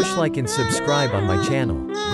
push like and subscribe on my channel.